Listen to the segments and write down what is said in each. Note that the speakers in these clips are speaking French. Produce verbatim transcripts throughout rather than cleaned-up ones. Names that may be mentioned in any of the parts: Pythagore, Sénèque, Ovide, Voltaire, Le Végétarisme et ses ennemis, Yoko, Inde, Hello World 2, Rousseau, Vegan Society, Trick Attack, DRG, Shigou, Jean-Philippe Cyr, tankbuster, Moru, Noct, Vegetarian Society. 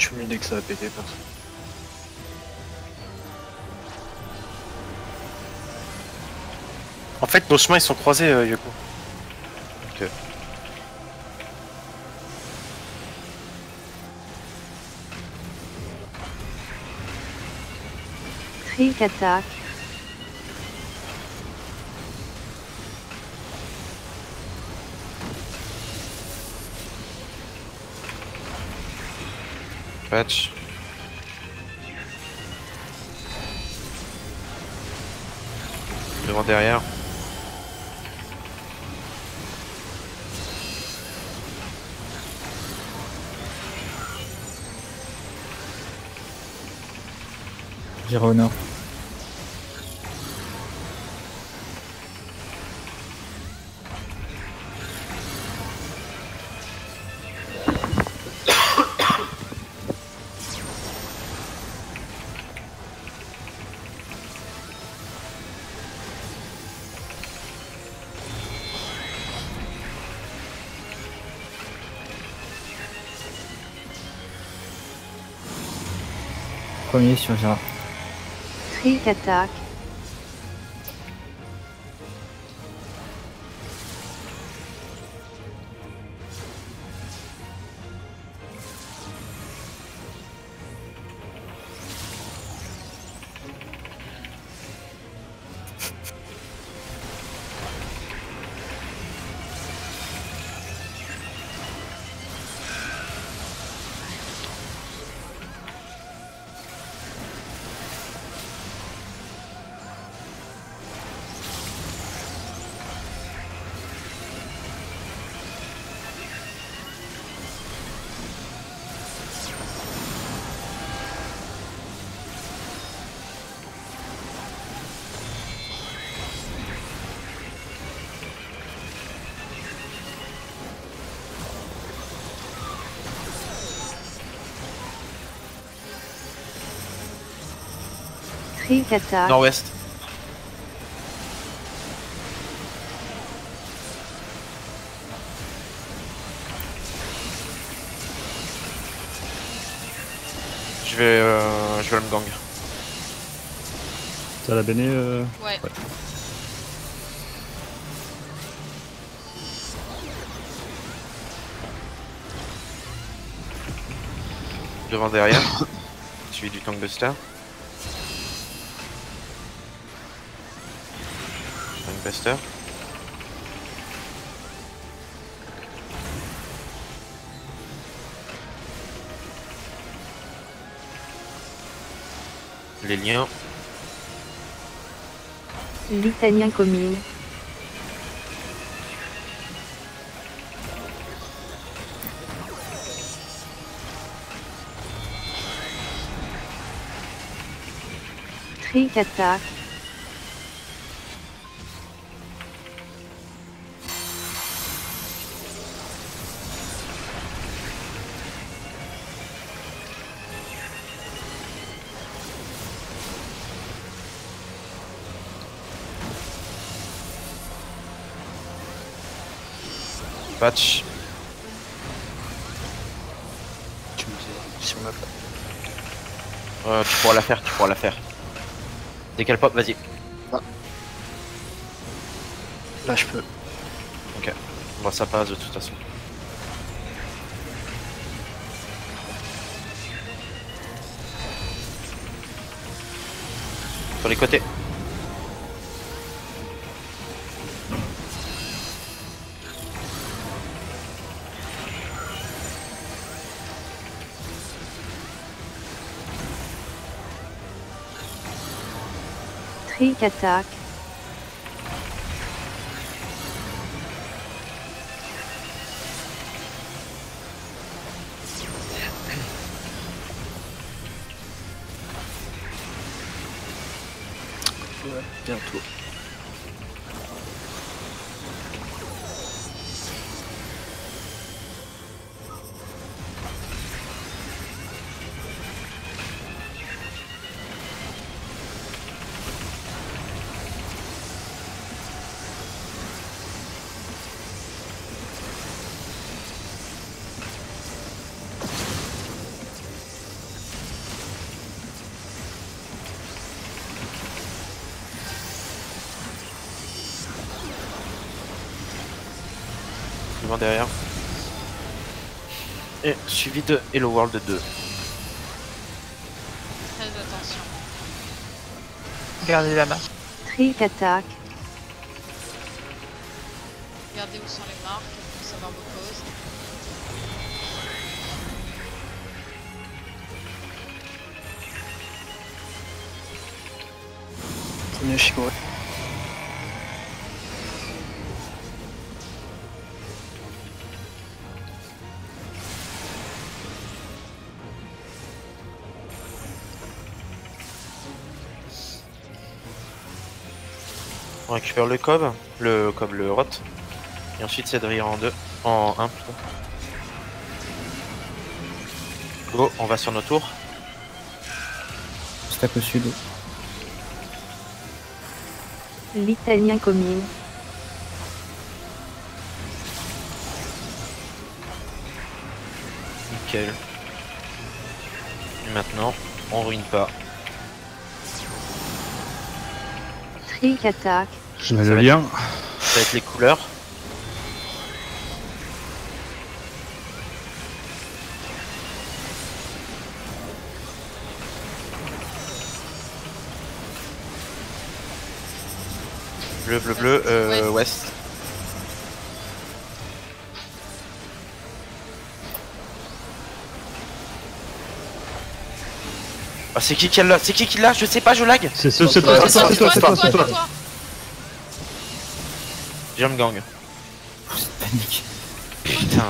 Je suis dès que ça a pété perso. En fait nos chemins ils sont croisés euh, Yoko. Ok. Trick Attack. Patch. Devant, derrière. J'irai au nord. Premier sur Gérard. Trick Attack. Nord-ouest. Je vais, euh, je vais le gang. T'as la béné euh... Ouais. ouais. Devant, derrière. Suivi du tankbuster. Tankbuster. Les liens. Litanien commune. Trick Attack. Patch. Tu me dis si on a pas. Euh, tu pourras la faire, tu pourras la faire. Décale pop, vas-y. Ah. Là je peux. Ok, bon ça passe de toute façon. Sur les côtés. Trick Attack. Ouais, bientôt. directement derrière. Et suivi de Hello World deux. Très attention. Regardez là-bas. Trick Attack. Regardez où sont les marques pour savoir vos causes. Premier Shigou. On récupère le cob, le cob, le rot, et ensuite c'est de rire en deux, en un plutôt. Go, on va sur nos tours. Step au sud. L'italien commune. Nickel. Et maintenant, on ruine pas. Trick Attack. Je mets le lien. Ça va être les couleurs. Bleu, bleu, bleu, euh, ouais. Ouest. Ah, c'est qui qui l'a? C'est qui qui l'a? Je sais pas, je lag. C'est toi, c'est toi, c'est toi, c'est toi, c'est toi. Jump gang. Panique. Putain.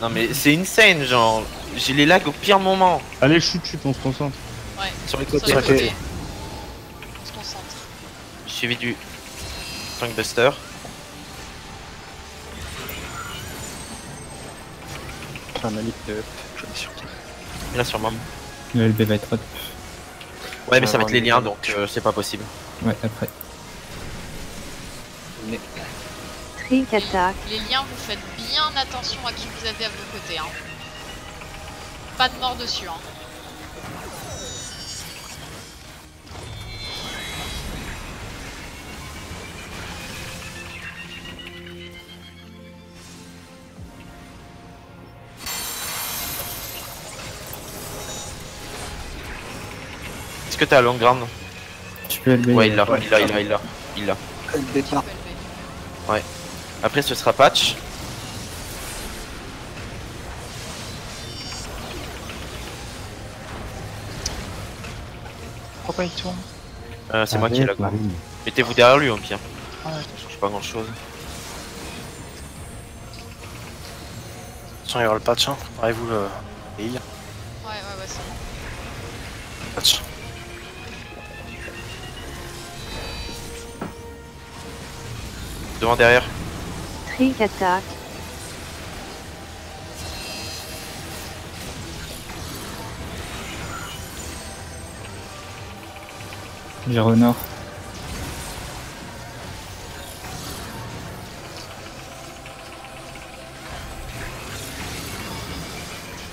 Non mais c'est insane, genre. J'ai les lags au pire moment. Allez, shoot, shoot, on se concentre. Ouais. Sur les côtés. On se concentre. Suivi du tankbuster. Un ami de. Je l'ai sur toi. Il a sur moi. Le L B va être hot. Ouais, mais ça va être les liens donc euh, c'est pas possible. Ouais, après. Mais... Trick Attack. Les liens, vous faites bien attention à qui vous avez à vos côtés. Hein. Pas de mort dessus. Hein. Est-ce que t'as long ground? Tu peux L B. Ouais, il l'a, il l'a, il l'a, il l'a, il l'a. Ouais. Après, ce sera patch. Pourquoi il tourne? Euh, c'est moi qui l'ai lag. Mettez-vous derrière lui, au pire. Ouais. Ça change pas grand-chose. Il y aura le patch, hein. Préparez-vous le heal. Ouais, ouais, ouais, c'est bon. Patch. Devant, derrière. Trick Attack. J'ai renard.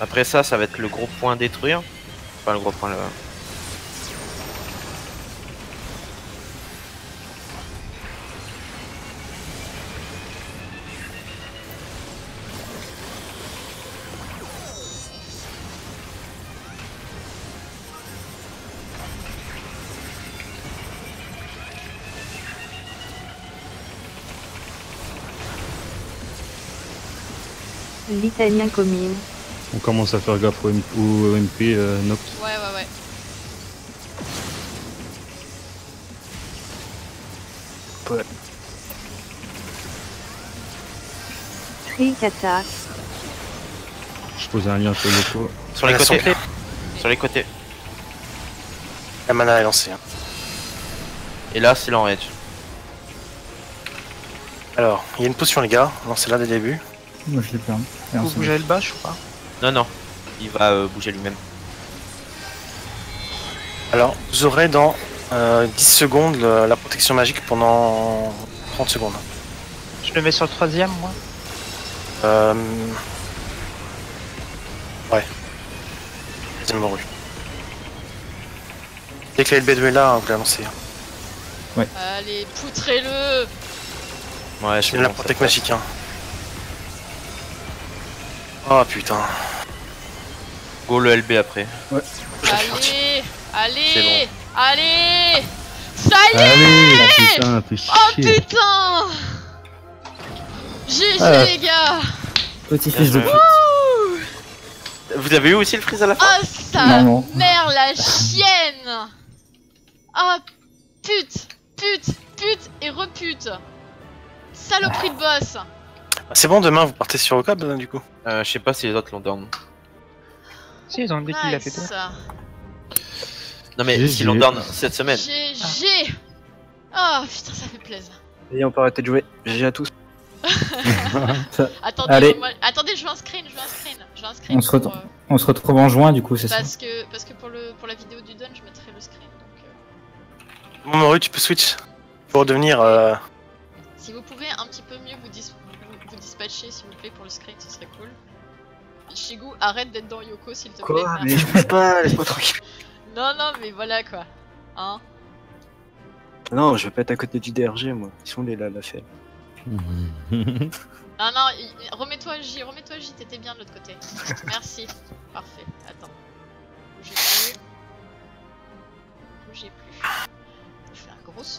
Après ça, ça va être le gros point à détruire. Enfin, le gros point là. L'italien commune. On commence à faire gaffe au M P euh, Noct. Ouais, ouais, ouais. Ouais. Trick Attack. Je pose un lien sur le Yoko. Sur les côtés. Sur les côtés. La mana est lancée. Hein. Et là, c'est l'enrage. Alors, il y a une potion, les gars. Lancez-la dès le début. Moi je l'ai plein. Vous bougez le bâche ou pas? Non non, il va euh, bouger lui-même. Alors vous aurez dans euh, dix secondes le, la protection magique pendant trente secondes. Je le mets sur le troisième moi. Euh... Ouais. Troisième Moru. Dès que la L B deux est là, hein, vous la lancez. Ouais. Allez, poutrez-le. Ouais, je vais la protect magique hein. Ah putain. Go le L B après. Ouais. Allez, allez, bon. Allez. Ça y est. Allez, putain, oh putain. G G ah, les gars. Petit fiche de pute. Vous avez eu aussi le freeze à la fin? Oh sa non, mère non. La chienne. Oh pute, pute, pute et repute. Saloperie de boss. C'est bon, demain vous partez sur le cap hein, du coup. Euh, je sais pas si les autres l'ont down. Si ils ont oublié qu'il l'a fait ça. Non mais si l'on down cette semaine. G G. Oh putain ça fait plaisir. Et on peut arrêter de jouer. G G à tous. Attendez, moi, attendez, je vais un screen, je vais un screen, je vais un screen. On, pour, se euh... on se retrouve en juin du coup, c'est ça. Parce que parce que pour le pour la vidéo du don, je mettrai le screen. Donc, euh... Bon Moru, tu peux switch pour devenir. Euh... Si vous pouvez un petit peu mieux vous, dis vous, vous dispatcher s'il vous plaît pour le screen, ce serait cool. Shigou, arrête d'être dans Yoko s'il te quoi, plaît. Quoi mais je peux pas, laisse-moi tranquille. Non non mais voilà quoi, hein. Non, je vais pas être à côté du D R G moi. Ils sont les là la fête. Non, non, remets-toi J, remets-toi J, t'étais bien de l'autre côté. Merci, parfait, attends. Bougez plus. Bougez plus. Je fais un gros son.